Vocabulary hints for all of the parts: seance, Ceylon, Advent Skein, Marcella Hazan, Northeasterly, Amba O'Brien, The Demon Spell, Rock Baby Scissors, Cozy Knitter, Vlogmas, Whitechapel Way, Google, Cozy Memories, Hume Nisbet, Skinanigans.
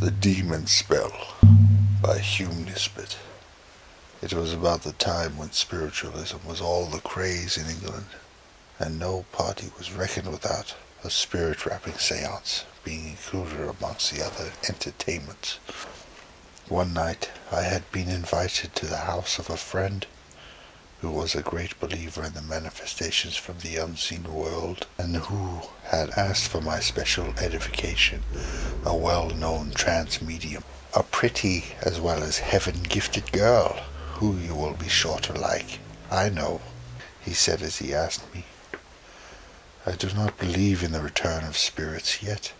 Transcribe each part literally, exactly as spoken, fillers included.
The Demon Spell by Hume Nisbet. It was about the time when spiritualism was all the craze in England, and no party was reckoned without a spirit-rapping séance being included amongst the other entertainments. One night I had been invited to the house of a friend who was a great believer in the manifestations from the unseen world, and who had asked for my special edification, a well-known trance medium, a pretty as well as heaven-gifted girl, who you will be sure to like, I know, he said as he asked me. I do not believe in the return of spirits, yet,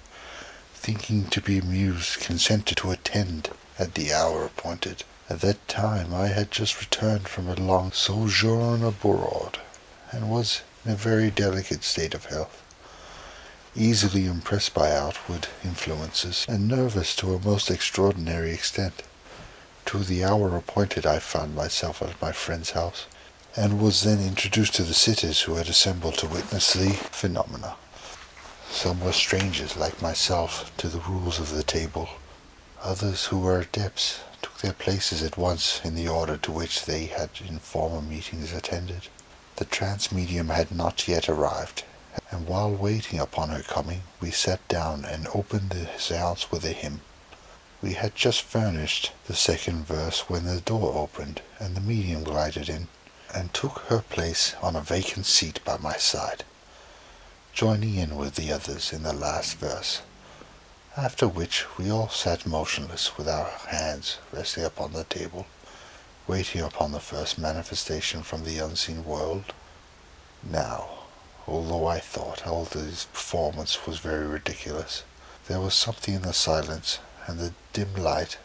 thinking to be amused, consented to attend at the hour appointed. At that time I had just returned from a long sojourn abroad, and was in a very delicate state of health, easily impressed by outward influences, and nervous to a most extraordinary extent. To the hour appointed I found myself at my friend's house, and was then introduced to the sitters who had assembled to witness the phenomena. Some were strangers, like myself, to the rules of the table. Others who were adepts took their places at once in the order to which they had in former meetings attended. The trance medium had not yet arrived, and while waiting upon her coming, we sat down and opened the seance with a hymn. We had just furnished the second verse when the door opened, and the medium glided in, and took her place on a vacant seat by my side, joining in with the others in the last verse. After which we all sat motionless, with our hands resting upon the table, waiting upon the first manifestation from the unseen world. Now, although I thought all this performance was very ridiculous, there was something in the silence and the dim light,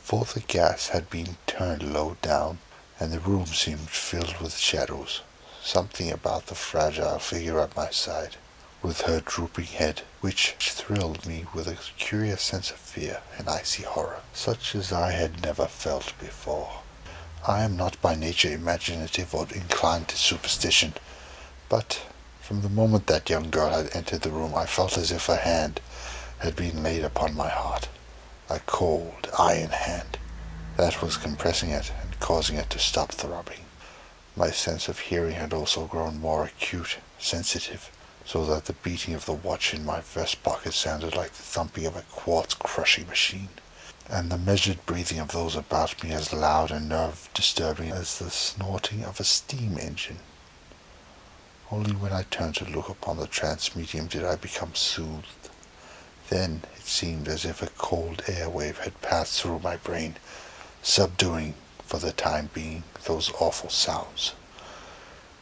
for the gas had been turned low down, and the room seemed filled with shadows. Something about the fragile figure at my side, with her drooping head, which thrilled me with a curious sense of fear and icy horror, such as I had never felt before. I am not by nature imaginative or inclined to superstition, but from the moment that young girl had entered the room, I felt as if a hand had been laid upon my heart, a cold, iron hand, that was compressing it and causing it to stop throbbing. My sense of hearing had also grown more acute, sensitive, so that the beating of the watch in my vest pocket sounded like the thumping of a quartz crushing machine, and the measured breathing of those about me as loud and nerve-disturbing as the snorting of a steam engine. Only when I turned to look upon the trance medium did I become soothed. Then it seemed as if a cold air wave had passed through my brain, subduing, for the time being, those awful sounds.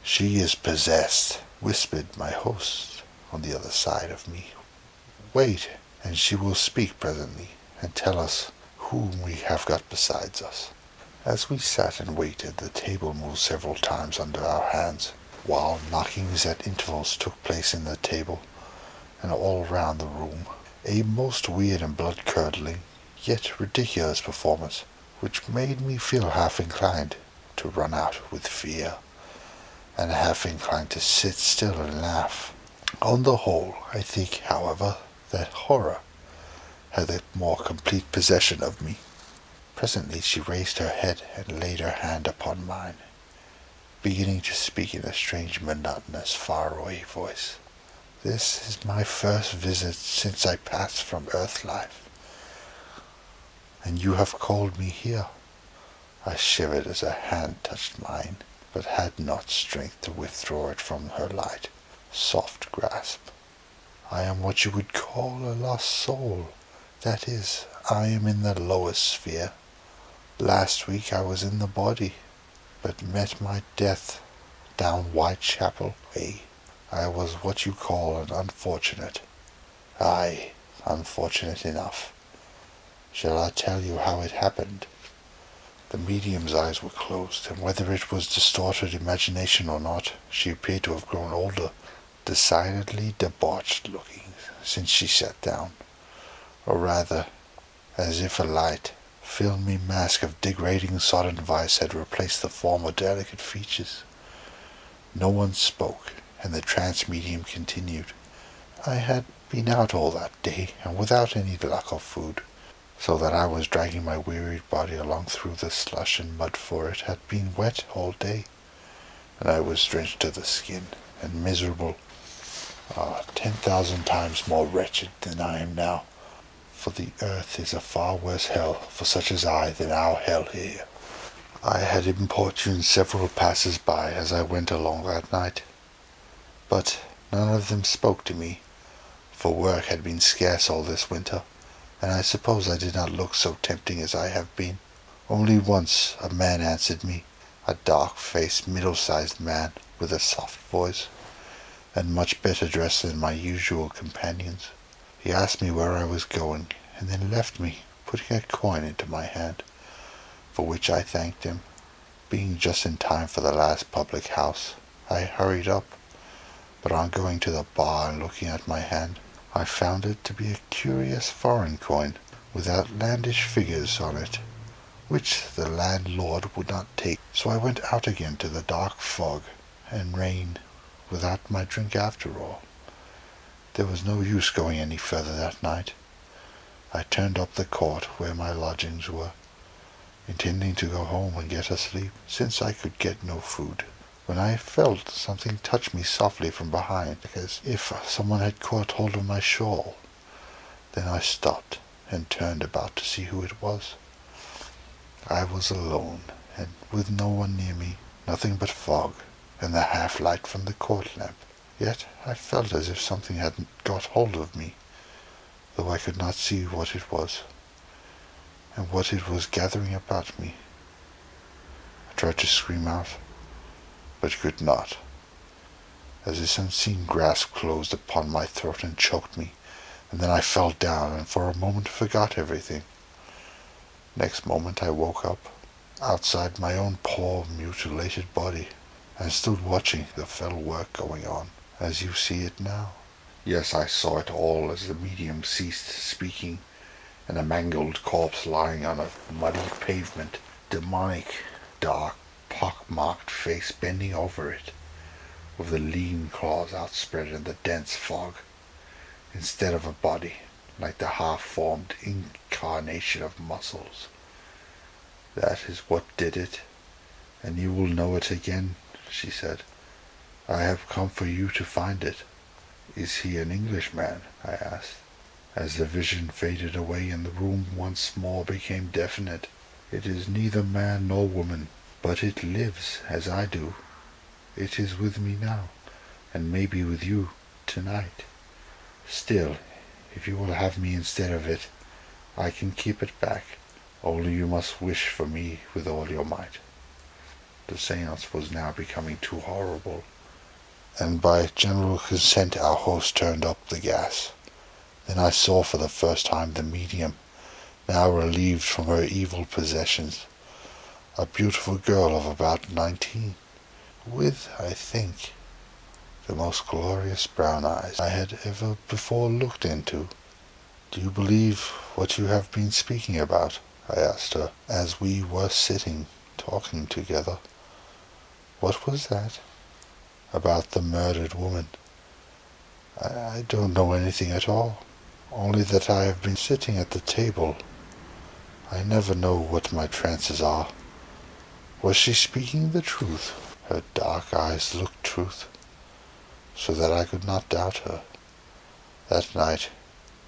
"She is possessed," whispered my host on the other side of me. "Wait, and she will speak presently, and tell us whom we have got besides us." As we sat and waited, the table moved several times under our hands, while knockings at intervals took place in the table, and all round the room, a most weird and blood-curdling, yet ridiculous performance, which made me feel half inclined to run out with fear, and half inclined to sit still and laugh. On the whole, I think, however, that horror had a more complete possession of me. Presently she raised her head and laid her hand upon mine, beginning to speak in a strange, monotonous, faraway voice. "This is my first visit since I passed from earth life, and you have called me here." I shivered as her hand touched mine, but had not strength to withdraw it from her light, soft grasp. "I am what you would call a lost soul. That is, I am in the lowest sphere. Last week I was in the body, but met my death down Whitechapel Way. I was what you call an unfortunate. Aye, unfortunate enough. Shall I tell you how it happened?" The medium's eyes were closed, and whether it was distorted imagination or not, she appeared to have grown older, decidedly debauched-looking since she sat down, or rather, as if a light, filmy mask of degrading sodden vice had replaced the former delicate features. No one spoke, and the trance medium continued. "I had been out all that day, and without any luck or food, so that I was dragging my wearied body along through the slush and mud, for it had been wet all day, and I was drenched to the skin and miserable, ah, ten thousand times more wretched than I am now, for the earth is a far worse hell for such as I than our hell here. I had importuned several passers-by as I went along that night, but none of them spoke to me, for work had been scarce all this winter, and I suppose I did not look so tempting as I have been. Only once a man answered me, a dark-faced, middle-sized man, with a soft voice, and much better dressed than my usual companions. He asked me where I was going, and then left me, putting a coin into my hand, for which I thanked him. Being just in time for the last public house, I hurried up, but on going to the bar and looking at my hand, I found it to be a curious foreign coin, with outlandish figures on it, which the landlord would not take. So I went out again to the dark fog and rain, without my drink after all. There was no use going any further that night. I turned up the court where my lodgings were, intending to go home and get a sleep, since I could get no food, when I felt something touch me softly from behind, as if someone had caught hold of my shawl. Then I stopped and turned about to see who it was. I was alone, and with no one near me, nothing but fog and the half-light from the court lamp. Yet I felt as if something had got hold of me, though I could not see what it was, and what it was gathering about me. I tried to scream out, but could not, as this unseen grasp closed upon my throat and choked me, and then I fell down and for a moment forgot everything. Next moment I woke up, outside my own poor mutilated body, and stood watching the fell work going on, as you see it now. Yes, I saw it all as the medium ceased speaking, and a mangled corpse lying on a muddy pavement, demonic, dark, pock-marked face bending over it, with the lean claws outspread in the dense fog, instead of a body, like the half-formed incarnation of muscles. That is what did it, and you will know it again, she said. I have come for you to find it. Is he an Englishman? I asked, as the vision faded away and the room once more became definite. It is neither man nor woman, but it lives as I do. It is with me now, and maybe with you tonight. Still, if you will have me instead of it, I can keep it back. Only you must wish for me with all your might. The seance was now becoming too horrible, and by general consent our host turned up the gas. Then I saw for the first time the medium, now relieved from her evil possessions, a beautiful girl of about nineteen, with, I think, the most glorious brown eyes I had ever before looked into. Do you believe what you have been speaking about? I asked her, as we were sitting, talking together. What was that? About the murdered woman. I, I don't know anything at all, only that I have been sitting at the table. I never know what my trances are. Was she speaking the truth? Her dark eyes looked truth, so that I could not doubt her. That night,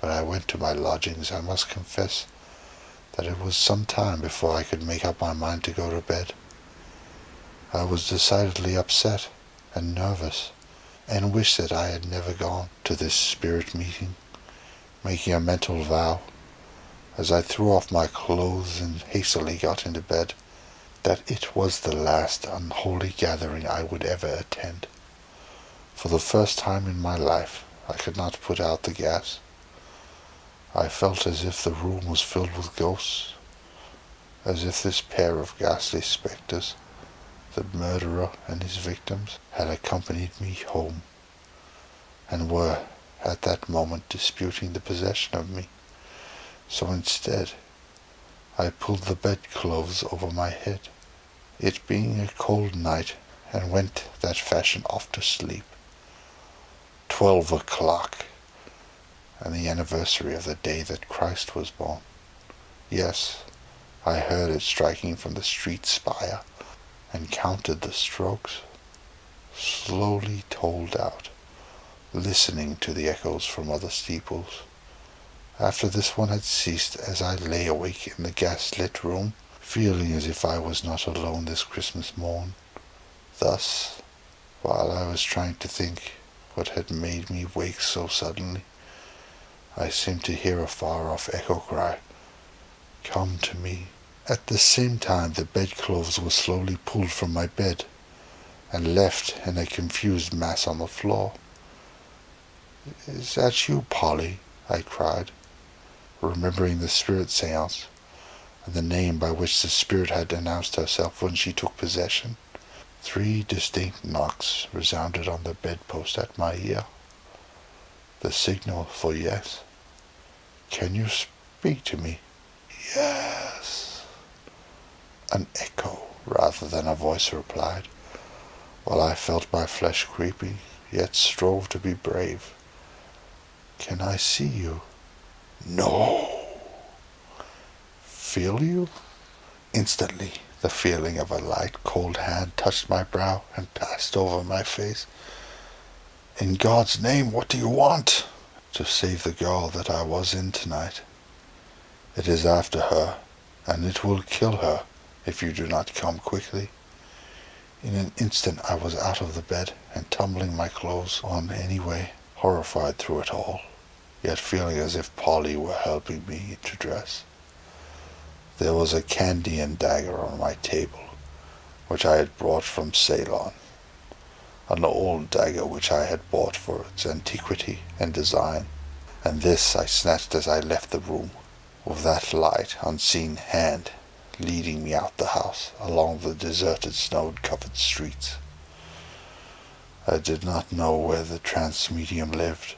when I went to my lodgings, I must confess that it was some time before I could make up my mind to go to bed. I was decidedly upset and nervous, and wished that I had never gone to this spirit meeting, making a mental vow, as I threw off my clothes and hastily got into bed, that it was the last unholy gathering I would ever attend. For the first time in my life, I could not put out the gas. I felt as if the room was filled with ghosts, as if this pair of ghastly spectres, the murderer and his victims, had accompanied me home, and were, at that moment, disputing the possession of me. So instead, I pulled the bedclothes over my head, it being a cold night, and went that fashion off to sleep. Twelve o'clock, and the anniversary of the day that Christ was born. Yes, I heard it striking from the street spire, and counted the strokes, slowly told out, listening to the echoes from other steeples. After this one had ceased, as I lay awake in the gaslit room, feeling as if I was not alone this Christmas morn. Thus, while I was trying to think what had made me wake so suddenly, I seemed to hear a far-off echo cry, "Come to me." At the same time the bedclothes were slowly pulled from my bed and left in a confused mass on the floor. "Is that you, Polly?" I cried, remembering the spirit seance and the name by which the spirit had announced herself when she took possession. Three distinct knocks resounded on the bedpost at my ear. The signal for yes. "Can you speak to me?" "Yes." An echo rather than a voice replied, while I felt my flesh creeping, yet strove to be brave. "Can I see you?" "No." "Feel you?" Instantly, the feeling of a light, cold hand touched my brow and passed over my face. "In God's name, what do you want?" "To save the girl that I was in tonight. It is after her, and it will kill her if you do not come quickly." In an instant I was out of the bed and tumbling my clothes on anyway, horrified through it all, yet feeling as if Polly were helping me to dress. There was a candy and dagger on my table, which I had brought from Ceylon. An old dagger which I had bought for its antiquity and design, and this I snatched as I left the room, with that light, unseen hand leading me out the house, along the deserted, snow-covered streets. I did not know where the trance medium lived,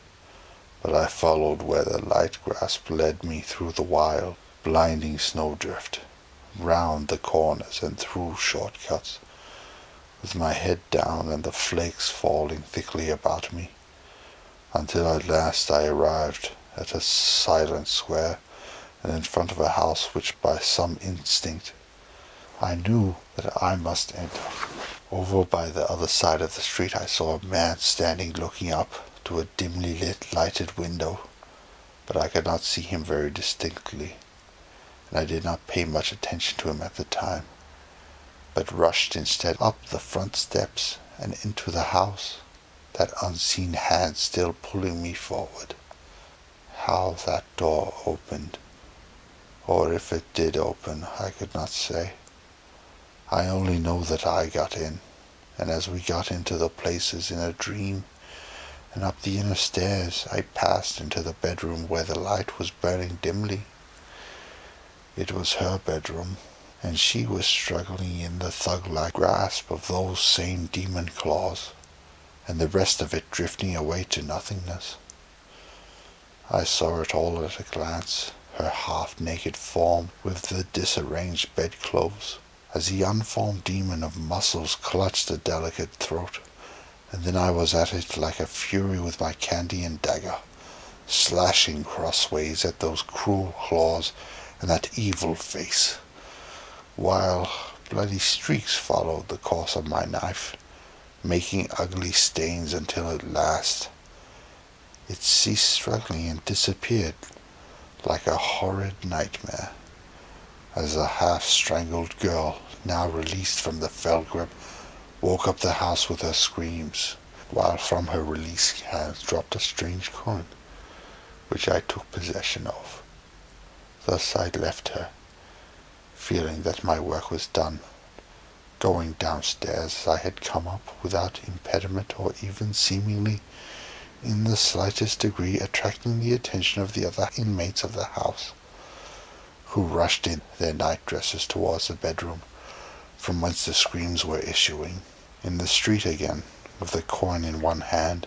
but I followed where the light grasp led me through the wild, blinding snowdrift, round the corners and through shortcuts, with my head down and the flakes falling thickly about me, until at last I arrived at a silent square and in front of a house which by some instinct I knew that I must enter. Over by the other side of the street I saw a man standing looking up to a dimly lit lighted window, but I could not see him very distinctly, and I did not pay much attention to him at the time, but rushed instead up the front steps and into the house, that unseen hand still pulling me forward. How that door opened, or if it did open, I could not say. I only know that I got in, and as we got into the places in a dream, and up the inner stairs, I passed into the bedroom where the light was burning dimly. It was her bedroom, and she was struggling in the thug-like grasp of those same demon claws, and the rest of it drifting away to nothingness. I saw it all at a glance, her half-naked form with the disarranged bedclothes, as the unformed demon of muscles clutched the delicate throat, and then I was at it like a fury with my candy and dagger, slashing crossways at those cruel claws and that evil face, while bloody streaks followed the course of my knife, making ugly stains until at last it ceased struggling and disappeared like a horrid nightmare, as the half-strangled girl, now released from the fell grip, woke up the house with her screams, while from her released hands dropped a strange coin, which I took possession of. Thus I left her, feeling that my work was done, going downstairs as I had come up, without impediment or even seemingly in the slightest degree attracting the attention of the other inmates of the house, who rushed in their night dresses towards the bedroom, from whence the screams were issuing. In the street again, with the coin in one hand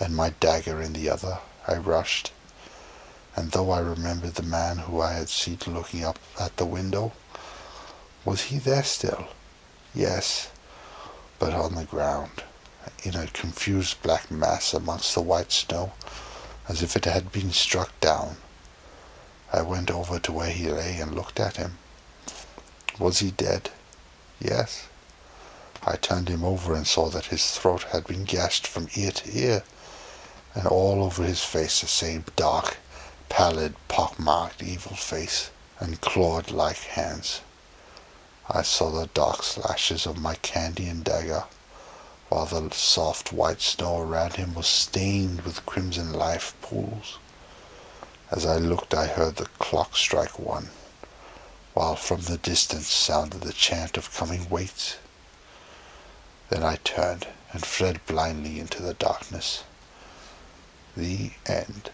and my dagger in the other, I rushed, and though I remembered the man who I had seen looking up at the window, was he there still? Yes, but on the ground, in a confused black mass amongst the white snow, as if it had been struck down. I went over to where he lay and looked at him. Was he dead? Yes. I turned him over and saw that his throat had been gashed from ear to ear, and all over his face the same dark, pallid, pock-marked, evil face, and clawed-like hands. I saw the dark slashes of my candy and dagger, while the soft white snow around him was stained with crimson life pools. As I looked, I heard the clock strike one, while from the distance sounded the chant of coming waits. Then I turned and fled blindly into the darkness. The end.